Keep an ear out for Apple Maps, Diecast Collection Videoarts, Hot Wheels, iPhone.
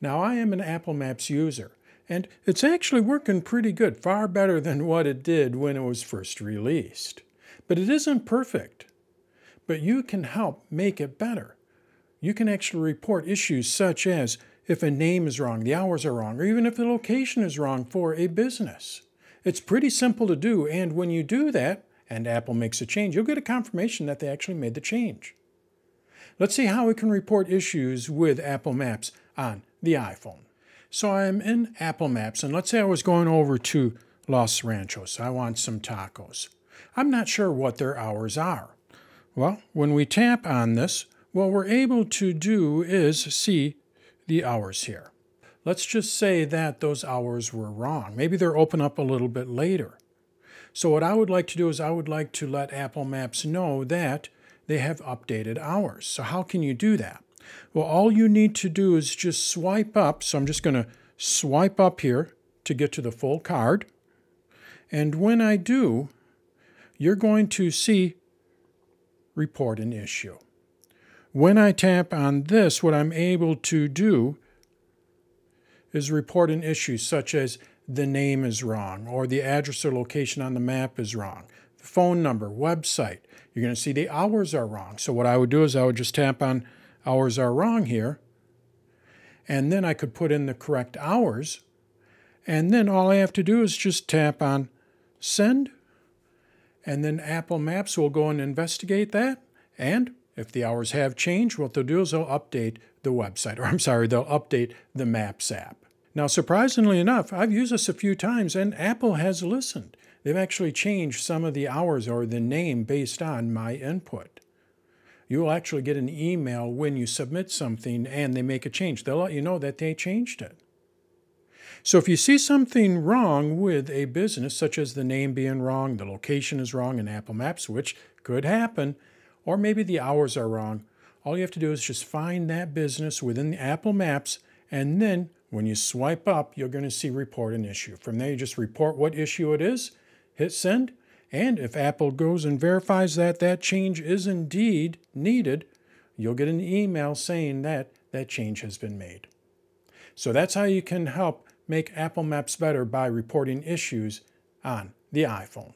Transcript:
Now, I am an Apple Maps user, and it's actually working pretty good, far better than what it did when it was first released. But it isn't perfect. But you can help make it better. You can actually report issues such as if a name is wrong, the hours are wrong, or even if the location is wrong for a business. It's pretty simple to do, and when you do that, and Apple makes a change, you'll get a confirmation that they actually made the change. Let's see how we can report issues with Apple Maps on the iPhone. So I'm in Apple Maps, and let's say I was going over to Los Ranchos. I want some tacos. I'm not sure what their hours are. Well, when we tap on this, what we're able to do is see the hours here. Let's just say that those hours were wrong. Maybe they're open up a little bit later. So what I would like to do is I would like to let Apple Maps know that they have updated hours. So how can you do that? Well, all you need to do is just swipe up. So I'm just going to swipe up here to get to the full card. And when I do, you're going to see report an issue. When I tap on this, what I'm able to do is report an issue such as the name is wrong, or the address or location on the map is wrong, the phone number, website. You're going to see the hours are wrong. So what I would do is I would just tap on hours are wrong here, and then I could put in the correct hours, and then all I have to do is just tap on send, and then Apple Maps will go and investigate that, and if the hours have changed, what they'll do is they'll update the website, or I'm sorry, they'll update the Maps app. Now, surprisingly enough, I've used this a few times, and Apple has listened. They've actually changed some of the hours or the name based on my input. You will actually get an email when you submit something and they make a change. They'll let you know that they changed it. So if you see something wrong with a business, such as the name being wrong, the location is wrong in Apple Maps, which could happen, or maybe the hours are wrong, all you have to do is just find that business within the Apple Maps, and then when you swipe up, you're going to see report an issue. From there, you just report what issue it is, hit send, and if Apple goes and verifies that that change is indeed needed, you'll get an email saying that that change has been made. So that's how you can help make Apple Maps better by reporting issues on the iPhone.